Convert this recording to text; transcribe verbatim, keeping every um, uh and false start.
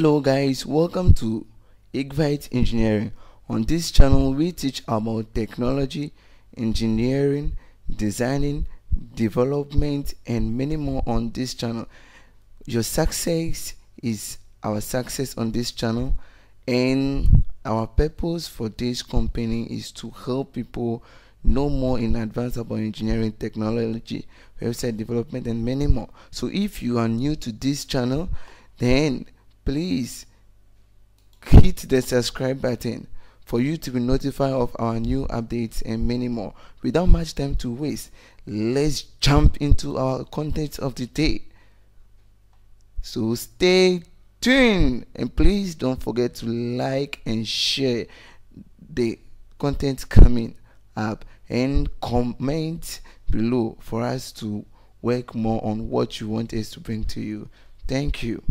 Hello guys, welcome to EGVIT Engineering. On this channel we teach about technology, engineering, designing, development and many more on this channel. Your success is our success on this channel, and our purpose for this company is to help people know more in advance about engineering, technology, website development and many more. So if you are new to this channel, then please hit the subscribe button for you to be notified of our new updates and many more. Without much time to waste, let's jump into our content of the day. So stay tuned and please don't forget to like and share the content coming up and comment below for us to work more on what you want us to bring to you. Thank you.